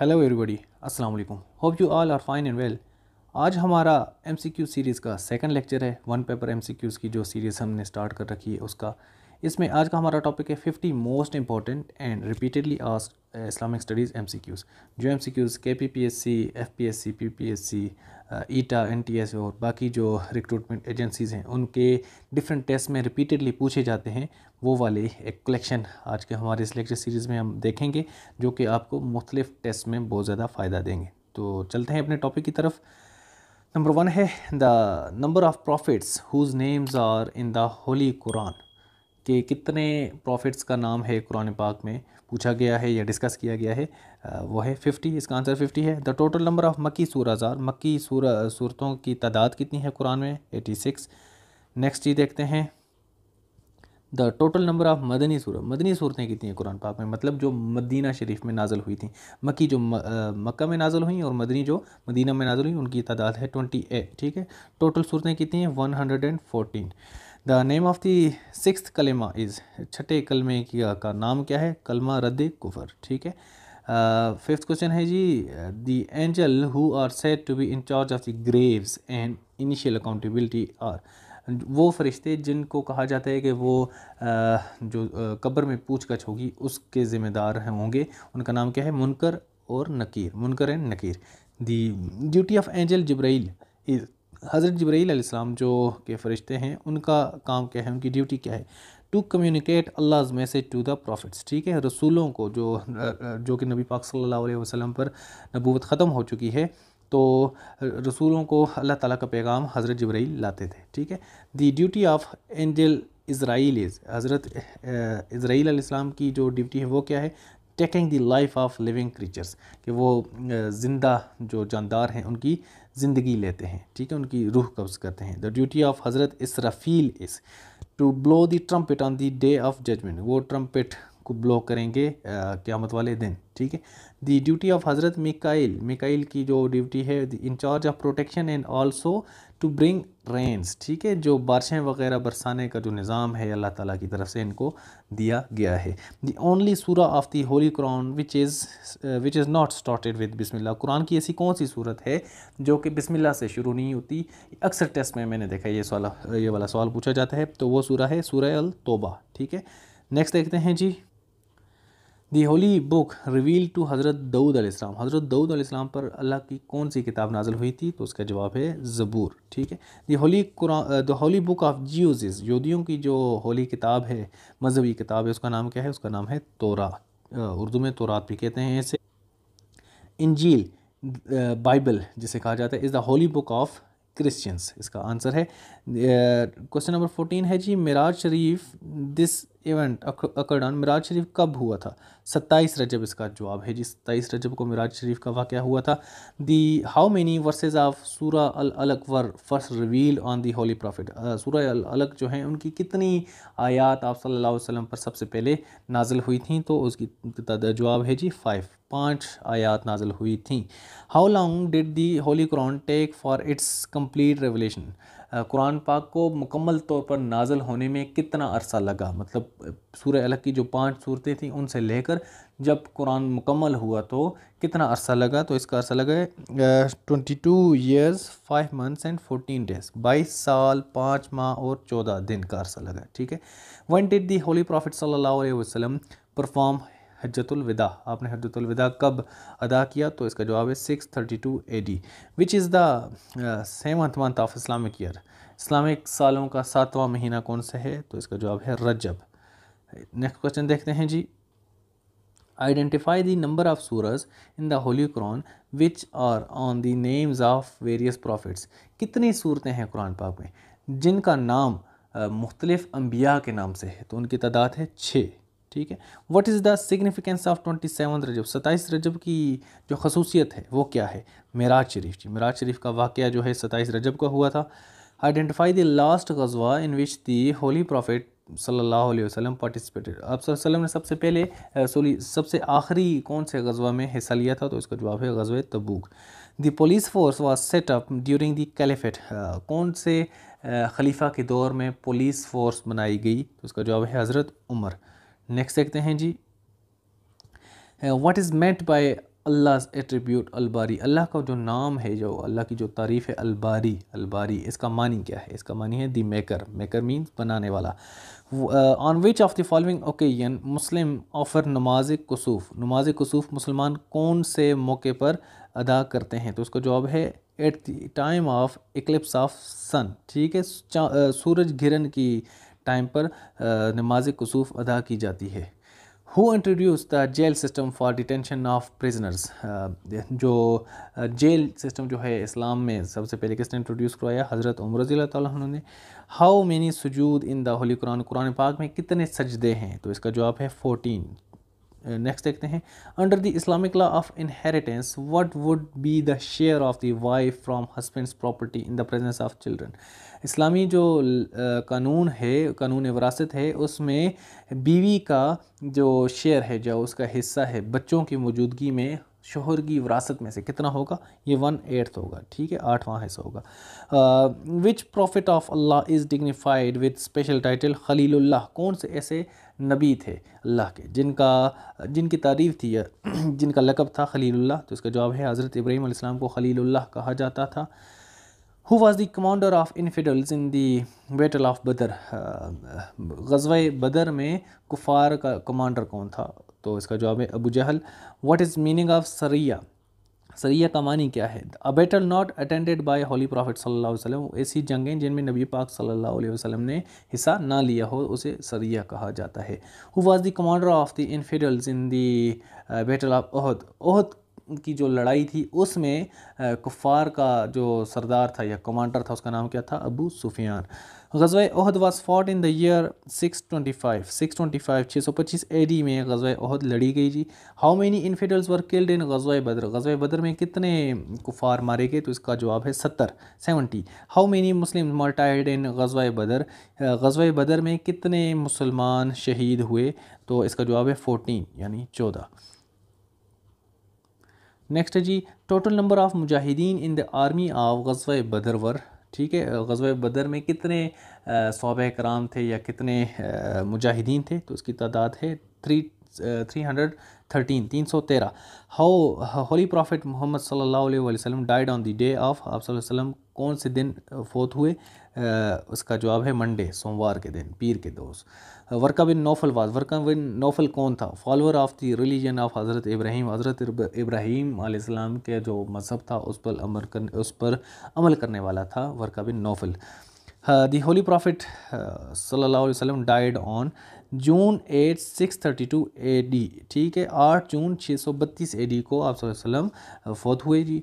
Hello everybody, अस्सलाम वालेकुम। Hope you all are fine and well. आज हमारा एमसीक्यू सीरीज़ का सेकंड लेक्चर है। वन पेपर एमसीक्यूज़ की जो सीरीज़ हमने स्टार्ट कर रखी है उसका, इसमें आज का हमारा टॉपिक है 50 most important and repeatedly asked Islamic studies MCQs. जो एमसीक्यूज़ केपीपीएससी, एफपीएससी, पीपीएससी, ईटा, एनटीएस और बाकी जो रिक्रूटमेंट एजेंसीज़ हैं उनके डिफरेंट टेस्ट में रिपीटेडली पूछे जाते हैं, वो वाले एक कलेक्शन आज के हमारे इस लेक्चर सीरीज़ में हम देखेंगे, जो कि आपको मुख्तलिफ टेस्ट में बहुत ज़्यादा फ़ायदा देंगे। तो चलते हैं अपने टॉपिक की तरफ। नंबर वन है the number of prophets whose names are in the holy Quran, कि कितने प्रॉफिट्स का नाम है कुरान पाक में पूछा गया है या डिस्कस किया गया है, वो है 50। इसका आंसर 50 है। द टोटल नंबर ऑफ़ मक्की सूराज़, मक्की सूरतों की तादाद कितनी है कुरान में, 86। नेक्स्ट चीज़ देखते हैं, द टोटल नंबर ऑफ़ मदनी सूरत, मदनी सूरतें कितनी हैं कुरान पाक में, मतलब जो मदीना शरीफ में नाजल हुई थी। मक्की जो मक्का में नाजल हुई और मदनी जो मदीना में नाजल हुई, उनकी तादाद है 28। ठीक है, टोटल सूरतें कितनी हैं, 114। The name of the sixth कलमा इज़, छठे कलमे का नाम क्या है, कलमा रद्द कुफर। ठीक है। फिफ्थ क्वेश्चन है जी, the angel who are said to be in charge of the graves and initial accountability are, वो फरिश्ते जिनको कहा जाता है कि वो जो कब्र में पूछताछ होगी उसके ज़िम्मेदार होंगे, उनका नाम क्या है, मुनकर और नकीर, मुनकर and Nakir. The duty of angel Jibrail is, हज़रत जिब्राइल अलैहिस्सलाम जो के फ़रिश्ते हैं उनका काम क्या है, उनकी ड्यूटी क्या है, टू कम्युनिकेट अल्लाह के मैसेज टू द प्रॉफिट्स। ठीक है, रसूलों को जो कि नबी पाक सल्लल्लाहु अलैहि वसल्लम पर नबूवत ख़त्म हो चुकी है, तो रसूलों को अल्लाह ताला का पैगाम हज़रत जिब्राइल लाते थे। ठीक है। The duty of angel Israel is, हज़रत इज़राइल अलैहिस्सलाम की जो ड्यूटी है वो क्या है, taking the life of living creatures, कि वो जिंदा जो जानदार हैं उनकी ज़िंदगी लेते हैं। ठीक है, उनकी रूह कब्ज़ करते हैं। द ड्यूटी ऑफ हज़रत Israfil is to blow the trumpet on the day of judgement, वो ट्रम्पेट को ब्लो करेंगे क़यामत वाले दिन। ठीक है। दी ड्यूटी ऑफ हज़रत मिकाइल, मिकाइल की जो ड्यूटी है, in charge of protection and also to bring rains. ठीक है, जो बारिशें वगैरह बरसाने का जो निज़ाम है अल्लाह ताला की तरफ से इनको दिया गया है। दी ओनली सूरा of the holy Quran which is not started with बिस्मिल्लाह, कुरान की ऐसी कौन सी सूरत है जो कि बिस्मिल्लाह से शुरू नहीं होती। अक्सर टेस्ट में मैंने देखा ये वाला सवाल पूछा जाता है, तो वो सूरा है सूरह अल तोबा। ठीक है। नेक्स्ट देखते हैं जी, the holy book reveal to हज़रत दाऊद अलैहिस्सलाम, हज़रत दाऊद अलैहिस्सलाम पर अल्लाह की कौन सी किताब नाजिल हुई थी, तो उसका जवाब है ज़बूर। ठीक है। The holy book of Jews is, यहूदियों की जो होली किताब है, मजहबी किताब है, उसका नाम क्या है, उसका नाम है तोरा, उर्दू में तौरात भी कहते हैं इसे। इंजील बाइबल जिसे कहा जाता है is the holy book of Christians, इसका आंसर है। क्वेश्चन नंबर 14 है जी, मिराज शरीफ दिस इवेंट अकर्ड ऑन, मिराज शरीफ कब हुआ था, 27 रजब इसका जवाब है जी। 27 रजब को मिराज शरीफ का वाक़या हुआ था। The how many verses of सूरा अल अलक were first reveal on the holy prophet, सूरा अल अलक जो है उनकी कितनी आयात आप सल्लल्लाहु अलैहि वसल्लम पर सबसे पहले नाजिल हुई थी, तो उसकी जवाब है जी 5 आयात नाजिल हुई थी। How long did the holy Quran take for its complete revelation, Quran पाक को मुकम्मल तौर पर नाजिल होने में कितना अरसा लगा, मतलब सूरह अलग की जो 5 सूरतें थीं उनसे लेकर जब कुरान मुकम्मल हुआ तो कितना अरसा लगा, तो इसका अरसा लगा 22 years 5 months and 14 days, 22 साल 5 माह और 14 दिन का अरसा लगा। ठीक है। When did the holy prophet सल्लल्लाहु अलैहि वसल्लम परफॉर्म हज्जतुल विदा, आपने हज्जतुल विदा कब अदा किया, तो इसका जवाब है 632 AD। Which is the 7th month of Islamic year, Islamic सालों का 7वां महीना कौन सा है, तो इसका जवाब है रजब। नेक्स्ट क्वेश्चन देखते हैं जी, आइडेंटिफाई द नंबर ऑफ़ सूरज in the holy Quran which are on the names of various prophets, कितनी सूरतें हैं कुरान पाक में जिनका नाम मुख्तलिफ अम्बिया के नाम से है, तो उनकी तादाद है 6। ठीक है। What is the significance of 27 Rajab, 27 Rajab की जो खसूसियत है वो क्या है, मिराज शरीफ जी, मिराज शरीफ का वाक़या जो है 27 रजब का हुआ था। आइडेंटिफाई द लास्ट गजवा इन विच दी होली प्रॉफिट सल्लल्लाहु अलैहि वसल्लम पार्टिसिपेटेड, आप वसल्लम ने सबसे पहले सबसे आखिरी कौन से गजवा में हिस्सा लिया था, तो इसका जवाब है गजवा Tabuk. The police force was set up during the caliphate, कौन से खलीफा के दौर में पुलिस फोर्स बनाई गई, तो इसका जवाब है हज़रत उमर। नेक्स्ट देखते हैं जी, what is meant by अल्लाह's attribute अलबारी, अल्लाह का जो नाम है, जो अल्लाह की जो तारीफ़ है अलबारी, अलबारी इसका मानी क्या है? इसका मानी है दी मेकर, मेकर मीन्स बनाने वाला। On which of the following occasion Muslim offer नमाज कुसूफ, नमाज कुसूफ मुसलमान कौन से मौके पर अदा करते हैं? तो उसका जवाब है at the time of eclipse of sun, ठीक है, सूरज घिरन की टाइम पर नमाज कुसूफ अदा की जाती है। Who introduce the jail system for detention of prisoners, जो जेल सिस्टम जो है इस्लाम में सबसे पहले किसने इंट्रोड्यूस करवाया? हज़रत उमर रज़ियल्लाहु तआला अन्हु ने। हाउ मेनी सुजूद in the holy Quran, Quran पाक में कितने सजदे हैं? तो इसका जवाब है 14। नेक्स्ट देखते हैं, under the Islamic law of inheritance what would be the share of the wife from husband's property in the presence of children, इस्लामी जो कानून है, कानून विरासत है, उसमें बीवी का जो शेयर है, जो उसका हिस्सा है बच्चों की मौजूदगी में शोहर की विरासत में से कितना होगा? ये 1/8 होगा, ठीक है, 8वां हिस्सा होगा। Which prophet of Allah is dignified with special title खलीलुल्लाह, कौन से ऐसे नबी थे अल्लाह के जिनकी तारीफ़ थी, जिनका लकब था खलीलुल्लाह? तो इसका जवाब है हज़रत इब्राहीम अलैहिस्सलाम को खलीलुल्लाह कहा जाता था। Who was the commander of infidels in the battle of Badr, गज़वाए बदर में कुफार का कमांडर कौन था? तो इसका जवाब है Abu Jahl. What is meaning of सरिया, सरिया का मानी क्या है? A battle not attended by holy prophet सल्लल्लाहु अलैहि वसल्लम, ऐसी जंगें जिनमें नबी पाक सल्लल्लाहु अलैहि वसल्लम ने हिस्सा ना लिया हो उसे सरिया कहा जाता है। Who was the commander of the infidels in the battle of Uhud, Uhud की जो लड़ाई थी उसमें कुफ़ार का जो सरदार था या कमांडर था उसका नाम क्या था? Abu Sufyan. ग़ज़वा Uhud was fought in the year 625 AD में ग़ज़वा उहद लड़ी गई जी। How many infidels were killed in ग़ज़वा बद्र, ग़ज़वा बद्र में कितने कुफ़ार मारे गए? तो इसका जवाब है 70। How many Muslim martyred in ग़ज़वा बद्र, ग़ज़वा बद्र में कितने मुसलमान शहीद हुए? तो इसका जवाब है 14 यानी 14। नेक्स्ट है जी, टोटल नंबर ऑफ़ मुजाहिदीन इन द आर्मी ऑफ ग़ज़वा बद्र वर, ठीक है, ग़ज़वा बद्र में कितने सहाबा कराम थे या कितने मुजाहिदीन थे? तो उसकी तादाद है 313। हाउ होली प्रॉफिट मोहम्मद सल्लल्लाहु अलैहि वसल्लम died on the day of, आप सल्लल्लाहु अलैहि वसल्लम कौन से दिन फोत हुए? उसका जवाब है मंडे, सोमवार के दिन, पीर के दोस्त। वरका बिन नौफल वाज, वरका बिन नौफल कौन था? Follower of the religion of हज़रत इब्राहिम, हज़रत इब्राहीम अलैहिस्सलाम के जो मज़हब था उस पर अमल करने वाला था वरका बिन नौफल। दी होली प्रॉफिट सल्लल्लाहु अलैहि वसल्लम डाइड ऑन जून 8 632 AD, ठीक है, 8 जून 632 AD को आप सल्लल्लाहु अलैहि वसल्लम फोत हुए जी।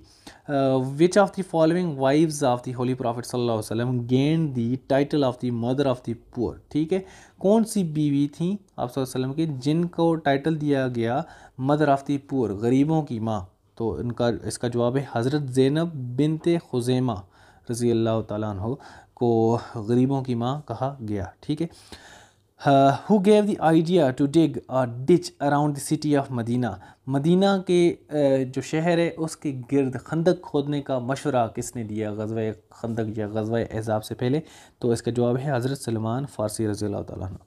Which of the following wives of the holy prophet सल्लल्लाहु अलैहि वसल्लम gain the title of the mother of the poor, ठीक है, कौन सी बीवी थी आप सल्लल्लाहु अलैहि वसल्लम के जिनको टाइटल दिया गया मदर ऑफ़ द पुअर, गरीबों की माँ? तो इनका इसका जवाब है हज़रत ज़ैनब बिनते हुज़ैमा रज़ी अल्लाह तआला अन्हा को गरीबों की माँ कहा गया, ठीक है। Who gave the idea to dig a ditch around the city of Medina, Medina के जो शहर है उसके गिर्द खंदक खोदने का मशवरा किसने दिया? ग़ज़वा खंदक या ग़ज़वा एहज़ाब से पहले? तो इसका जवाब है हज़रत सलमान फ़ारसी रज़ी अल्लाह तआला अन्हु।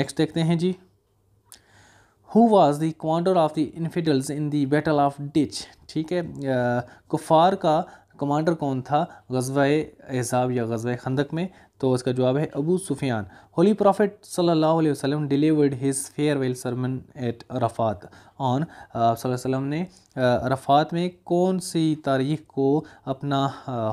नेक्स्ट देखते हैं जी, who was the commander of the infidels in the battle of ditch, ठीक है, कुफ़ार का कमांडर कौन था ग़ज़वा एहज़ाब या ग़ज़वा खंदक में? तो इसका जवाब है अबू सुफियान। होली प्रॉफिट सल्लल्लाहु अलैहि वसल्लम delivered his farewell sermon at Arafat on, आप सल्लल्लाहु अलैहि वसल्लम ने अराफात में कौन सी तारीख को अपना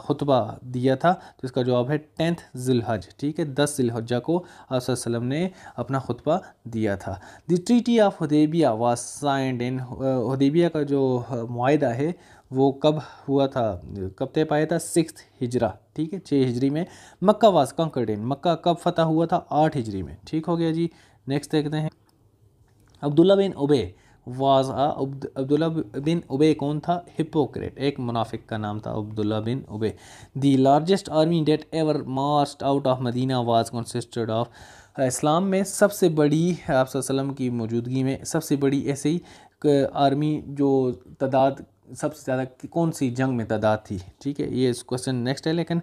खुतबा दिया था? तो इसका जवाब है 10 ज़िलहज, ठीक है, 10 ज़िलहज्जा को आप सल्लल्लाहु अलैहि वसल्लम ने अपना खुतबा दिया था। The treaty of Hudaibiya was signed in, Hudaibiya का जो मुआहिदा है वो कब हुआ था, कब तय पाया था? 6 हिजरा, ठीक है, 6 हिजरी में। मक्का वाज कॉन्कर्ड इन, मक्का कब फतह हुआ था? 8 हिजरी में, ठीक हो गया जी। नेक्स्ट देखते हैं, Abdullah bin Ubayy was, Abdullah bin Ubayy कौन था? हिपोक्रेट, एक मुनाफिक का नाम था Abdullah bin ube. The largest army that ever march out of Medina was consisted of, इस्लाम में सबसे बड़ी आप सल्लम की मौजूदगी में सबसे बड़ी ऐसी आर्मी जो तादाद सबसे ज़्यादा कौन सी जंग में तादाद थी। ठीक है, ये इस क्वेश्चन नेक्स्ट है। लेकिन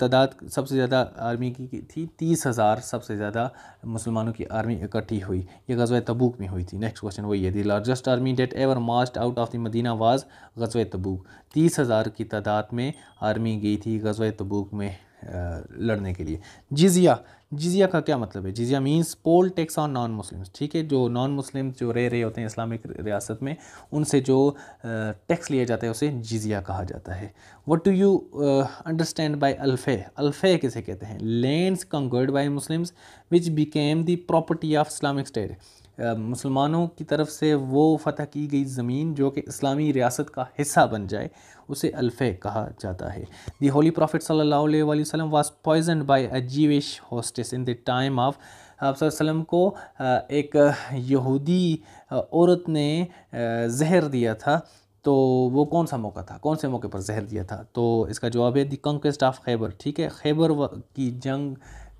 तादाद सबसे ज़्यादा आर्मी की थी 30,000, सबसे ज़्यादा मुसलमानों की आर्मी इकट्ठी हुई। ये गजवा तबूक में हुई थी। नेक्स्ट क्वेश्चन वही है, the largest army that ever march out of the Medina was गजवा तबूक। 30,000 की तादाद में आर्मी गई थी गजवा तबूक में लड़ने के लिए। जिजिया, जिजिया का क्या मतलब है? जिजिया means poll tax on non Muslims. ठीक है, जो नॉन मुस्लिम जो रह रहे होते हैं इस्लामिक रियासत में, उनसे जो टैक्स लिया जाता है उसे जिजिया कहा जाता है। What do you understand by अल्फे? अल्फे किसे कहते हैं? Lands conquered by Muslims which became the property of Islamic state. मुसलमानों की तरफ से वो फतह की गई ज़मीन जो कि इस्लामी रियासत का हिस्सा बन जाए उसे अल्फ़े कहा जाता है। दी होली प्रॉफिट सल्लल्लाहु अलैहि वसल्लम was poisoned by a Jewish hostess in the time of. आप सल्लम को एक यहूदी औरत ने जहर दिया था, तो वो कौन सा मौका था, कौन से मौके पर जहर दिया था? तो इसका जवाब है दी कंक्वेस्ट ऑफ खैबर। ठीक है, खैबर की जंग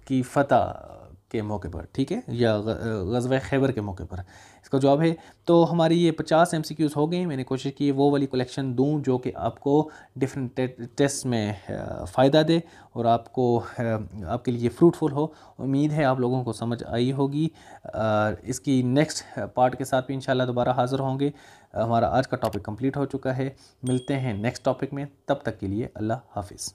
की फतह के मौके पर। ठीक है, या गजवा खैबर के मौके पर इसका जवाब है। तो हमारी ये 50 MCQs हो गई। मैंने कोशिश की वो वाली कलेक्शन दूं जो कि आपको डिफरेंट टेस्ट में फ़ायदा दे और आपको आपके लिए फ्रूटफुल हो। उम्मीद है आप लोगों को समझ आई होगी। इसकी नेक्स्ट पार्ट के साथ भी इंशाल्लाह दोबारा हाज़िर होंगे। हमारा आज का टॉपिक कंप्लीट हो चुका है। मिलते हैं नेक्स्ट टॉपिक में, तब तक के लिए अल्लाह हाफिज़।